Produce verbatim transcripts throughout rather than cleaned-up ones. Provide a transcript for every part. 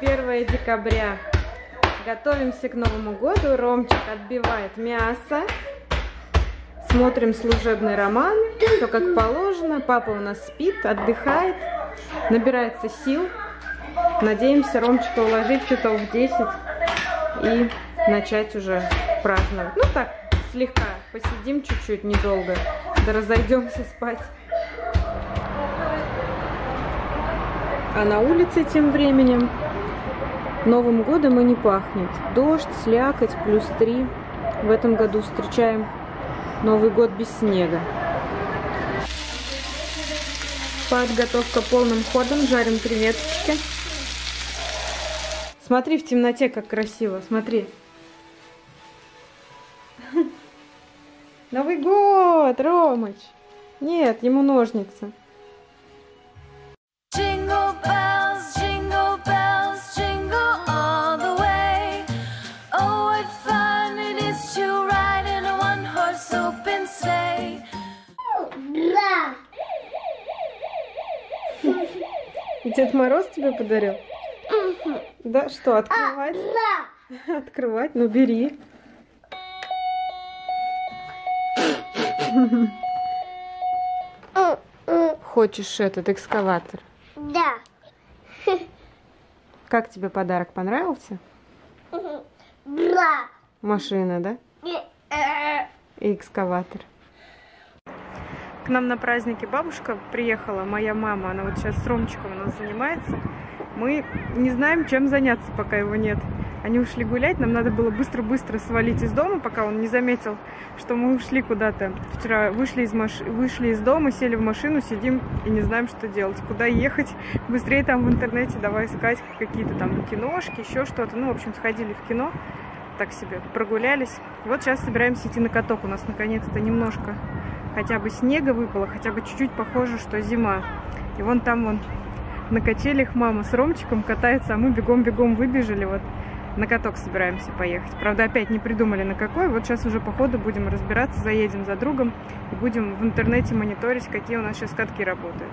первое декабря. Готовимся к Новому году. Ромчик отбивает мясо. Смотрим служебный роман. Все как положено. Папа у нас спит, отдыхает. Набирается сил. Надеемся Ромчика уложить часов в десять и начать уже праздновать. Ну так, слегка посидим чуть-чуть, недолго. Да разойдемся спать. А на улице тем временем Новым годом и не пахнет. Дождь, слякоть, плюс три. В этом году встречаем Новый год без снега. Подготовка полным ходом. Жарим креветочки. Смотри в темноте, как красиво. Смотри. Новый год, Ромыч. Нет, ему ножницы. И Дед Мороз тебе подарил? Угу. Да, что, открывать? А, открывать, ну бери. Хочешь этот экскаватор? Да. Как тебе подарок, понравился? Да. Машина, да? И экскаватор. К нам на празднике бабушка приехала, моя мама, она вот сейчас с Ромчиком у нас занимается. Мы не знаем, чем заняться, пока его нет. Они ушли гулять, нам надо было быстро-быстро свалить из дома, пока он не заметил, что мы ушли куда-то. Вчера вышли из, маш... вышли из дома, сели в машину, сидим и не знаем, что делать. Куда ехать? Быстрее там в интернете давай искать какие-то там киношки, еще что-то. Ну, в общем, сходили в кино, так себе прогулялись. Вот сейчас собираемся идти на каток. У нас наконец-то немножко... Хотя бы снега выпало, хотя бы чуть-чуть похоже, что зима. И вон там вон на качелях мама с Ромчиком катается, а мы бегом-бегом выбежали. Вот на каток собираемся поехать. Правда, опять не придумали на какой. Вот сейчас уже по ходу будем разбираться, заедем за другом и будем в интернете мониторить, какие у нас сейчас катки работают.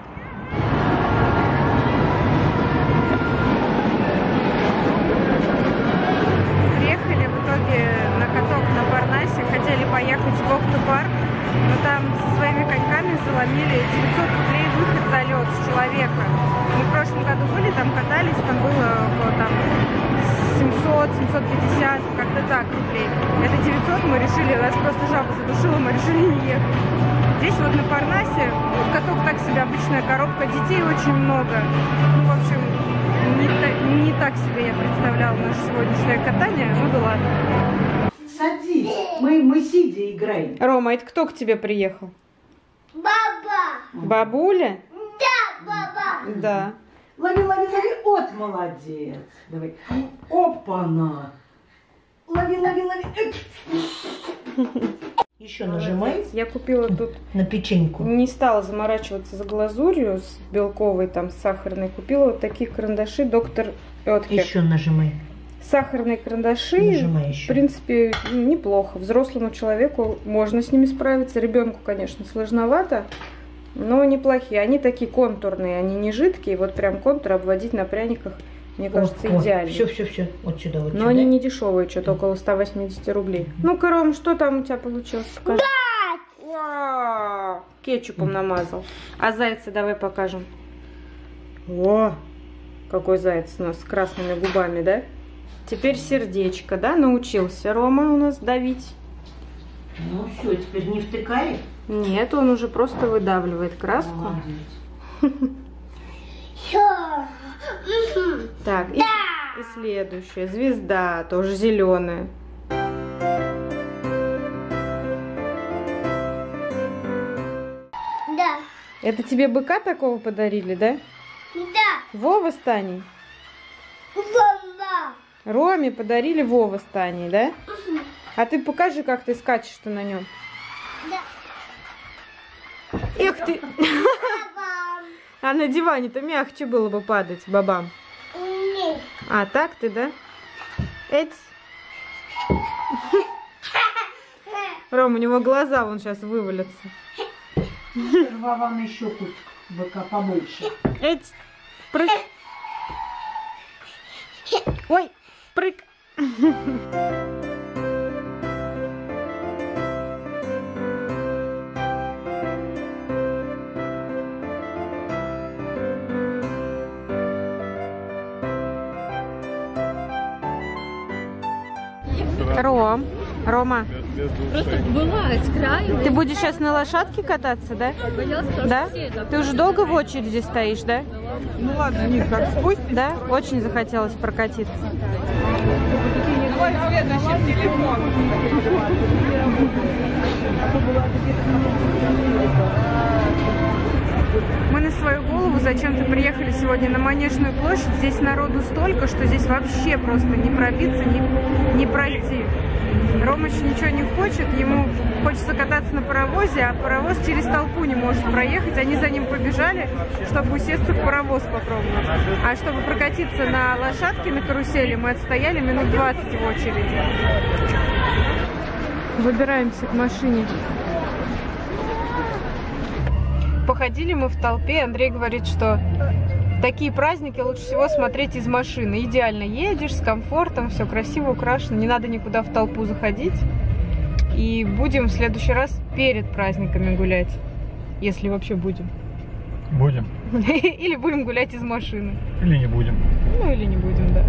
Приехали в итоге на каток на Парнасе, хотели поехать в Окто-парк. Но там со своими коньками заломили девятьсот рублей выход за лед с человека. Мы в прошлом году были, там катались, там было около семьсот — семьсот пятьдесят, как-то так, рублей. Это девятьсот, мы решили, нас просто жаба задушила, мы решили не ехать. Здесь вот на Парнасе, вот каток так себе, обычная коробка, детей очень много. Ну, в общем, не, та, не так себе я представляла наше сегодняшнее катание, ну да ладно. Садись, мы, мы сидя играем. Рома, это кто к тебе приехал? Баба. Бабуля? Да, баба. Да. Лови, лови, лови, от, молодец. Давай. Опа-на. Лови, лови, лови. Еще нажимай. Я купила тут на печеньку. Не стала заморачиваться за глазурью с белковой, там, с сахарной. Купила вот такие карандаши Доктор Ötker. Еще нажимай. Сахарные карандаши, в принципе, неплохо. Взрослому человеку можно с ними справиться. Ребенку, конечно, сложновато, но неплохие. Они такие контурные, они не жидкие. Вот прям контур обводить на пряниках, мне кажется, о, идеально. Все, все, все. Вот сюда, вот сюда. Но они не дешевые, что-то около сто восемьдесят рублей. Ну-ка, Ром, что там у тебя получилось? Покажи. Да! Кетчупом намазал. А зайца давай покажем. О, какой заяц у нас с красными губами, да? Теперь сердечко, да, научился Рома у нас давить. Ну все, теперь не втыкает? Нет, он уже просто выдавливает краску. Так, и, и следующая звезда, тоже зеленая. Да. Это тебе быка такого подарили, да? Да. Вова с Таней? Вова. Роме подарили Вова с Таней, да? Угу. А ты покажи, как ты скачешь-то на нем. Да. Эх ты! Бабам. А на диване-то мягче было бы падать, бабам. Нет. А так ты, да? Эть. Ром, у него глаза вон сейчас вывалятся. Сперва вам еще кучку быка побольше. Эть. Прыг. Ой, прыг. Ром, Рома. Просто бывает с краю. Ты будешь сейчас на лошадке кататься, да? Да? Ты уже долго в очереди стоишь, да? Ну ладно, не так спустись. Да? Очень захотелось прокатиться. Давай следующий телефон. Мы на свою голову зачем-то приехали сегодня на Манежную площадь. Здесь народу столько, что здесь вообще просто не пробиться, не, не пройти. Ромыч ничего не хочет, ему хочется кататься на паровозе, а паровоз через толпу не может проехать. Они за ним побежали, чтобы усесться в паровоз попробовать. А чтобы прокатиться на лошадке, на карусели, мы отстояли минут двадцать в очереди. Выбираемся к машине. Походили мы в толпе, Андрей говорит, что такие праздники лучше всего смотреть из машины. Идеально едешь, с комфортом, все красиво украшено, не надо никуда в толпу заходить. И будем в следующий раз перед праздниками гулять, если вообще будем. Будем. Или будем гулять из машины. Или не будем. Ну или не будем, да.